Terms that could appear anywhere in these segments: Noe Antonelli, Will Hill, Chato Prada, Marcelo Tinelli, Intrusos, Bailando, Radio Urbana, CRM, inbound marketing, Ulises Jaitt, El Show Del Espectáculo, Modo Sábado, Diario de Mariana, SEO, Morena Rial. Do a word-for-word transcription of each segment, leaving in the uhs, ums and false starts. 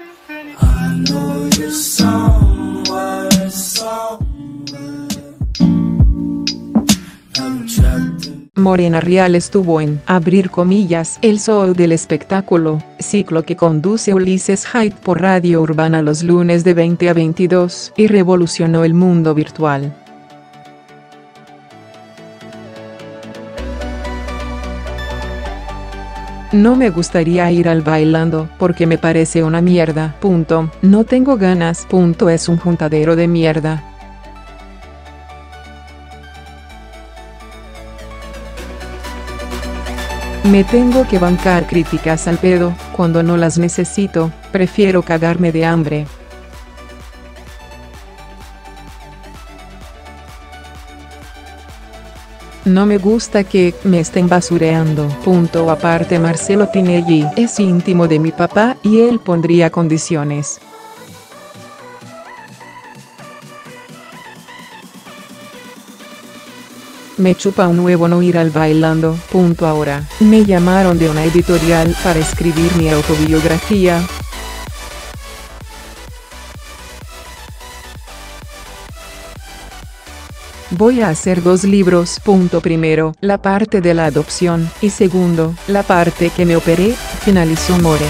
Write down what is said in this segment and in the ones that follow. I know you're somewhere, somewhere. Morena Rial estuvo en, abrir comillas, el show del espectáculo, ciclo que conduce Ulises Jaitt por Radio Urbana los lunes de veinte a veintidós, y revolucionó el mundo virtual. No me gustaría ir al Bailando porque me parece una mierda. Punto. No tengo ganas. Punto. Es un juntadero de mierda. Me tengo que bancar críticas al pedo, cuando no las necesito, prefiero cagarme de hambre. No me gusta que me estén basureando. Punto aparte. Marcelo Tinelli es íntimo de mi papá y él pondría condiciones. Me chupa un huevo no ir al Bailando. Punto ahora. Me llamaron de una editorial para escribir mi autobiografía. Voy a hacer dos libros. Punto primero, la parte de la adopción, y segundo, la parte que me operé, finalizó More.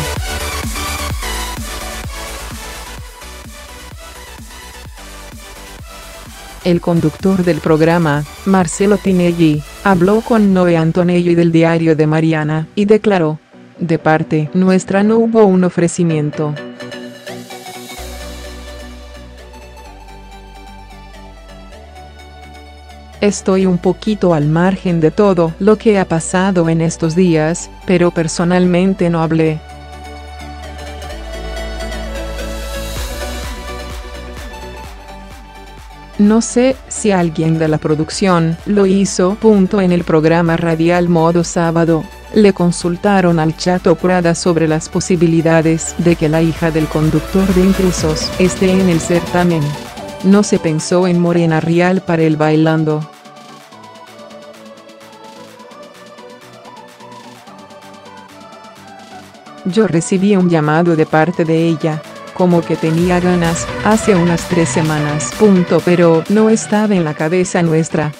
El conductor del programa, Marcelo Tinelli, habló con Noe Antonelli del Diario de Mariana, y declaró, de parte nuestra no hubo un ofrecimiento. Estoy un poquito al margen de todo lo que ha pasado en estos días, pero personalmente no hablé. No sé si alguien de la producción lo hizo. Punto en el programa radial Modo Sábado, le consultaron al Chato Prada sobre las posibilidades de que la hija del conductor de Intrusos esté en el certamen. No se pensó en Morena Rial para el Bailando. Yo recibí un llamado de parte de ella, como que tenía ganas, hace unas tres semanas. Punto, pero no estaba en la cabeza nuestra.